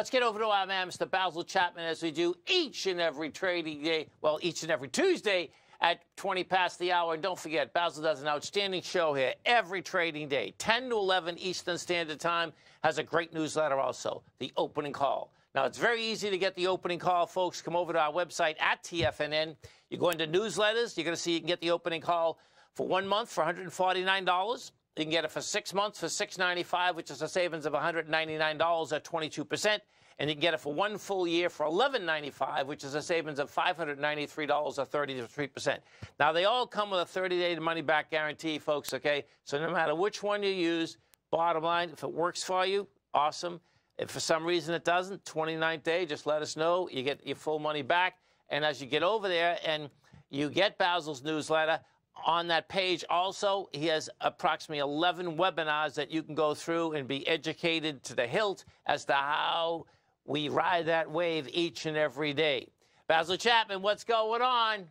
Let's get over to our man, Mr. Basil Chapman, as we do each and every trading day, well, each and every Tuesday at 20 past the hour. And don't forget, Basil does an outstanding show here every trading day, 10 to 11 Eastern Standard Time, has a great newsletter also, The Opening Call. Now, it's very easy to get The Opening Call, folks. Come over to our website at TFNN. You go into newsletters, you're going to see you can get The Opening Call for 1 month for $149. You can get it for 6 months for $695, which is a savings of $199 at 22%. And you can get it for 1 full year for $1195, which is a savings of $593 or 33%. Now, they all come with a 30-day money-back guarantee, folks, okay? So no matter which one you use, bottom line, if it works for you, awesome. If for some reason it doesn't, 29th day, just let us know. You get your full money back. And as you get over there and you get Basil's newsletter, on that page also, he has approximately 11 webinars that you can go through and be educated to the hilt as to how we ride that wave each and every day. Basil Chapman, what's going on?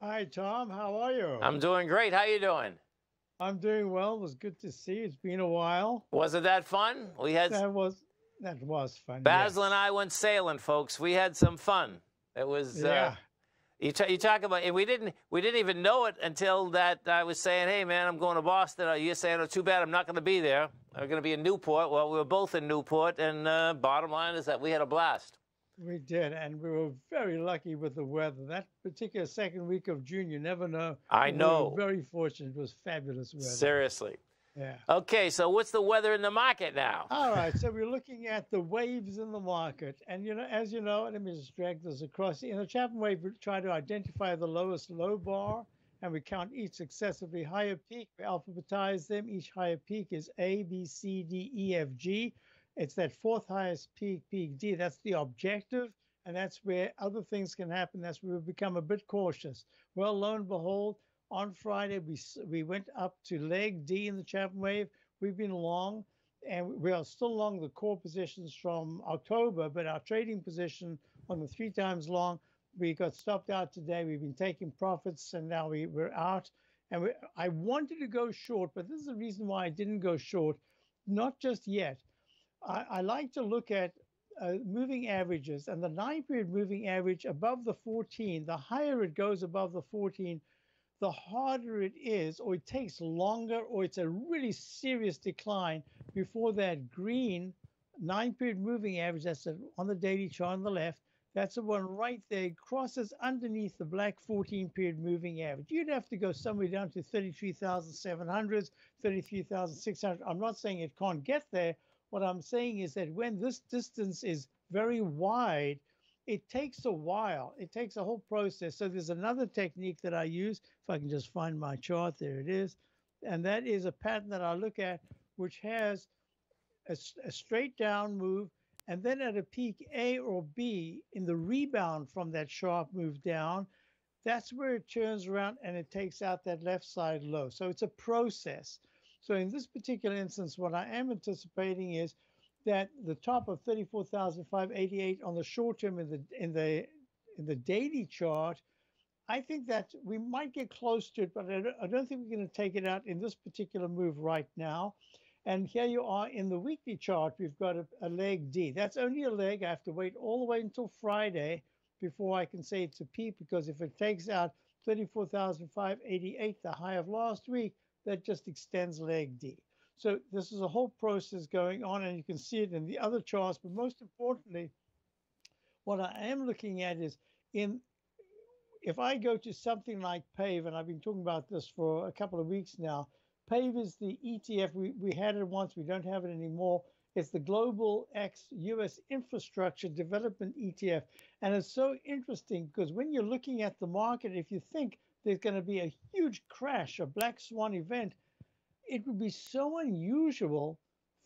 Hi, Tom. How are you? I'm doing great. How are you doing? I'm doing well. It was good to see you. It's been a while. Wasn't that fun? We had that was fun. Basil and I went sailing, folks. We had some fun. It was you talk about, and we didn't even know it until that I was saying, hey, man, I'm going to Boston. Or you're saying, oh, too bad, I'm not going to be there. I'm going to be in Newport. Well, we were both in Newport, and bottom line is that we had a blast. We did, and we were very lucky with the weather. That particular second week of June, you never know. I know. We were very fortunate. It was fabulous weather. Seriously. Yeah. Okay, so what's the weather in the market now? All right, so we're looking at the waves in the market. And, you know, as you know, let me just drag this across. In the Chapman wave, we try to identify the lowest low bar, and we count each successively higher peak. We alphabetize them. Each higher peak is A, B, C, D, E, F, G. It's that fourth highest peak, peak D. That's the objective, and that's where other things can happen. That's where we become a bit cautious. Well, lo and behold, on Friday, we went up to leg D in the Chapman wave. We've been long, and we are still long the core positions from October, but our trading position on the 3 times long, we got stopped out today. We've been taking profits, and now we're out. And I wanted to go short, but this is the reason why I didn't go short, not just yet. I like to look at moving averages, and the 9-period moving average above the 14, the higher it goes above the 14, the harder it is, or it takes longer, or it's a really serious decline before that green 9-period moving average that's on the daily chart on the left, that's the one right there, crosses underneath the black 14-period moving average. You'd have to go somewhere down to 33,700, 33,600. I'm not saying it can't get there. What I'm saying is that when this distance is very wide, it takes a while. It takes a whole process. So there's another technique that I use, if I can just find my chart, there it is. And that is a pattern that I look at, which has a straight down move, and then at a peak A or B in the rebound from that sharp move down, that's where it turns around and it takes out that left side low. So it's a process. So in this particular instance, what I am anticipating is that the top of 34,588 on the short term in the daily chart, I think that we might get close to it, but I don't think we're going to take it out in this particular move right now. And here you are in the weekly chart. We've got a leg D. That's only a leg. I have to wait all the way until Friday before I can say it's a peak, because if it takes out 34,588, the high of last week, that just extends leg D. So this is a whole process going on, and you can see it in the other charts. But most importantly, what I am looking at is if I go to something like PAVE, and I've been talking about this for a couple of weeks now, PAVE is the ETF. We had it once. We don't have it anymore. It's the Global X US Infrastructure Development ETF. And it's so interesting because when you're looking at the market, if you think there's going to be a huge crash, a black swan event, it would be so unusual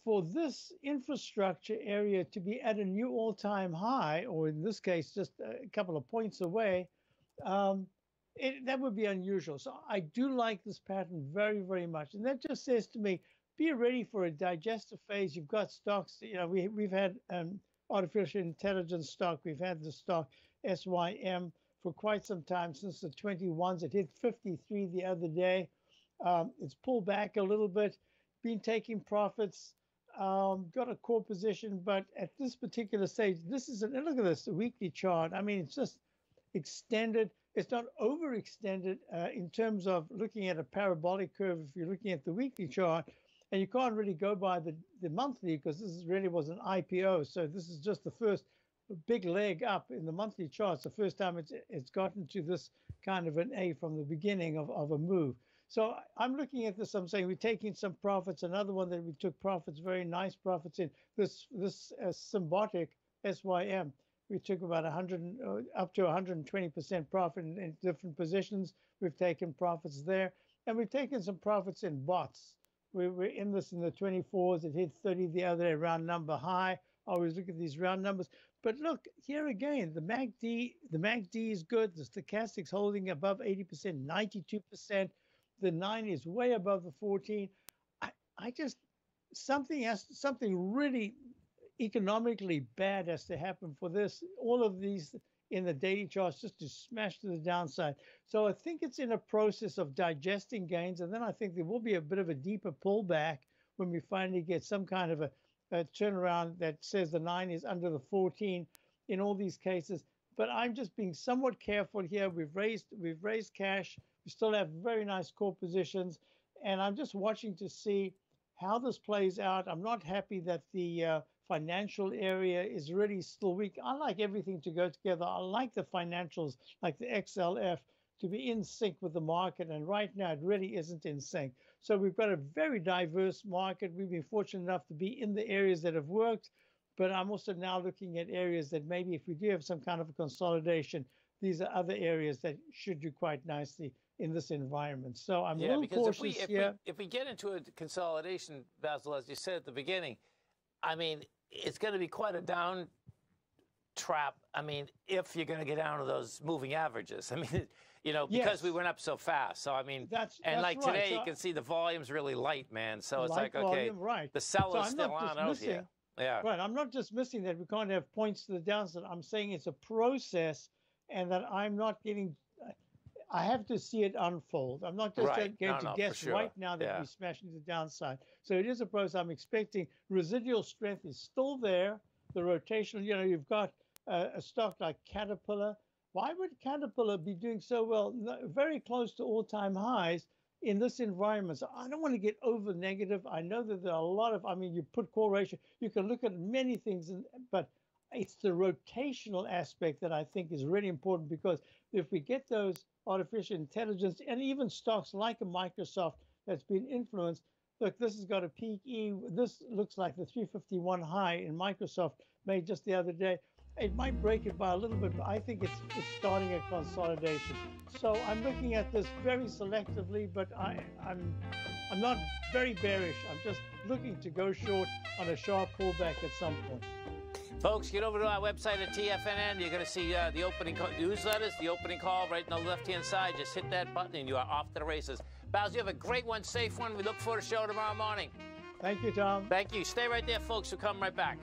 for this infrastructure area to be at a new all-time high, or in this case, just a couple of points away. That would be unusual. So I do like this pattern very, very much. And that just says to me, be ready for a digestive phase. You've got stocks, you know, we've had artificial intelligence stock. We've had the stock SYM for quite some time, since the 21s. It hit 53 the other day. It's pulled back a little bit, been taking profits. Got a core position, but at this particular stage, this is an, look at this, a weekly chart. I mean, it's just extended. It's not overextended in terms of looking at a parabolic curve if you're looking at the weekly chart. And you can't really go by the monthly because this is really was an IPO. So this is just the first big leg up in the monthly charts. The first time it's gotten to this kind of an A from the beginning of a move. So I'm looking at this, I'm saying we're taking some profits, another one that we took profits, very nice profits in. This Symbotic, SYM, we took about 100, up to 120% profit in different positions. We've taken profits there. And we've taken some profits in bots. We were in this in the 24s. It hit 30 the other day, round number high. Always look at these round numbers. But look, here again, the MACD is good. The stochastic's holding above 80%, 92%. The 9 is way above the 14. I just, something really economically bad has to happen for this. All of these in the daily charts just to smash to the downside. So I think it's in a process of digesting gains. And then I think there will be a bit of a deeper pullback when we finally get some kind of a turnaround that says the 9 is under the 14 in all these cases. But I'm just being somewhat careful here. We've raised cash. We still have very nice core positions, and I'm just watching to see how this plays out. I'm not happy that the financial area is really still weak. I like everything to go together. I like the financials, like the XLF, to be in sync with the market, and right now it really isn't in sync. So we've got a very diverse market. We've been fortunate enough to be in the areas that have worked, but I'm also now looking at areas that maybe if we do have some kind of a consolidation, these are other areas that should do quite nicely in this environment. So I'm a little cautious here. If we get into a consolidation, Basil, as you said at the beginning, I mean, it's going to be quite a down trap. I mean, if you're going to get down to those moving averages, I mean, you know, because we went up so fast. So, I mean, that's like right. Today, so, you can see the volume's really light, man. So it's like, okay, volume, right. The seller's still on out here. Yeah. Right. I'm not dismissing that we can't have points to the downside. I'm saying it's a process and that I'm not getting. I have to see it unfold. I'm not just going to guess right now that we're smashing the downside. So it is a process. I'm expecting residual strength is still there. The rotational, you know, you've got a stock like Caterpillar. Why would Caterpillar be doing so well, very close to all-time highs in this environment? So I don't want to get over negative. I know that there are a lot of, I mean, you put core ratio, you can look at many things, but it's the rotational aspect that I think is really important, because if we get those artificial intelligence and even stocks like a Microsoft that's been influenced, look, this has got a PE. This looks like the 351 high in Microsoft made just the other day. It might break it by a little bit, but I think it's starting a consolidation. So I'm looking at this very selectively, but I'm not very bearish. I'm just looking to go short on a sharp pullback at some point. Folks, get over to our website at TFNN. You're going to see the opening newsletters, the opening call right on the left-hand side. Just hit that button and you are off to the races. Basil, you have a great one, safe one. We look forward to the show tomorrow morning. Thank you, Tom. Thank you. Stay right there, folks. We'll come right back.